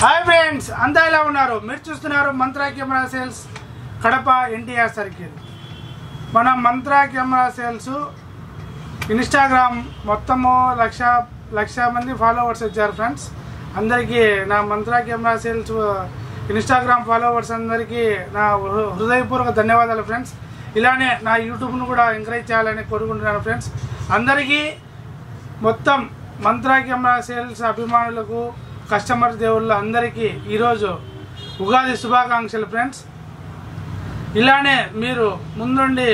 Hi friends, anda ela unnaru meer chustunaru Mantra Camera Sales Kadapa NTR Circle. Mana Mantra Camera Sales Instagram mottamo laksha mandi followers ucharu friends. Andariki na Mantra Camera Sales Instagram followers andariki na hrudayapurvaka dhanyavadalu friends. Ilane na YouTube nu kuda encourage cheyalani korukuntunnanu friends. Andariki mottam Mantra Camera Sales abhimanulaku customer దేవుళ్ళందరికీ ఈరోజు ఉగాది శుభాకాంక్షలు friends. ఇలానే మీరు ముందుండి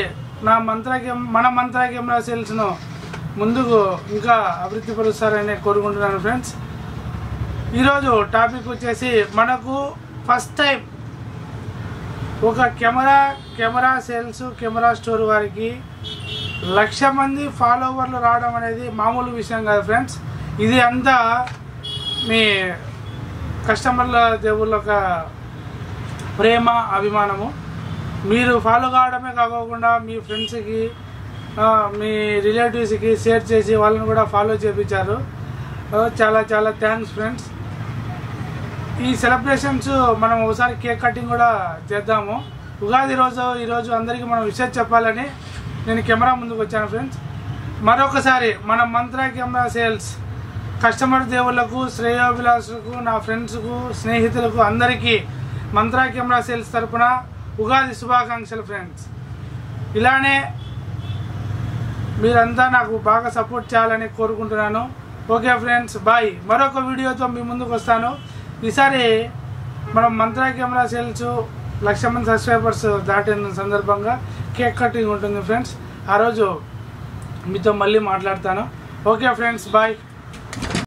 మన మంత్ర camera సేల్స్ను ముందుకు ఇంకా అభివృద్ధి పరుస్తారని కోరుకుంటున్నాను ఫ్రెండ్స్. ఈరోజు టాపిక్ వచ్చేసి మనకు ఫస్ట్ టైం ఒక కెమెరా సేల్స్ కెమెరా స్టోర్ వారికి 1,00,000 మంది ఫాలోవర్లు రావడం అనేది మామూలు విషయం కాదు ఫ్రెండ్స్. ఇది అంతా మీ కస్టమర్ల దేవుళ్ళ యొక్క ప్రేమ అభిమానము. మీరు ఫాలో కావడమే కాకుండా మీ ఫ్రెండ్స్కి మీ రిలేటివ్స్కి షేర్ చేసి వాళ్ళని కూడా ఫాలో చేయించారు. చాలా చాలా థ్యాంక్స్ ఫ్రెండ్స్. ఈ సెలబ్రేషన్స్ మనం ఒకసారి కేక్ కటింగ్ కూడా చేద్దాము. ఉగాది రోజు ఈరోజు అందరికీ మనం విషయం చెప్పాలని నేను కెమెరా ముందుకు వచ్చాను ఫ్రెండ్స్. మరొకసారి మన మంత్ర కెమెరా సేల్స్ కస్టమర్ దేవుళ్ళకు శ్రేయోభిలాషులకు నా ఫ్రెండ్స్కు స్నేహితులకు అందరికీ మంత్ర కెమెరా సేల్స్ తరపున ఉగాది శుభాకాంక్షలు ఫ్రెండ్స్. ఇలానే మీరంతా నాకు బాగా సపోర్ట్ చేయాలని కోరుకుంటున్నాను. Okay friends, bye. మరొక వీడియోతో మీ ముందుకు వస్తాను. ఈసారి మనం మంత్ర కెమెరా సేల్స్ 1,00,000 మంది సబ్స్క్రైబర్స్ దాటిన సందర్భంగా కేక్ కటింగ్ ఉంటుంది ఫ్రెండ్స్. ఆ రోజు మీతో మళ్ళీ మాట్లాడతాను. Okay friends, bye.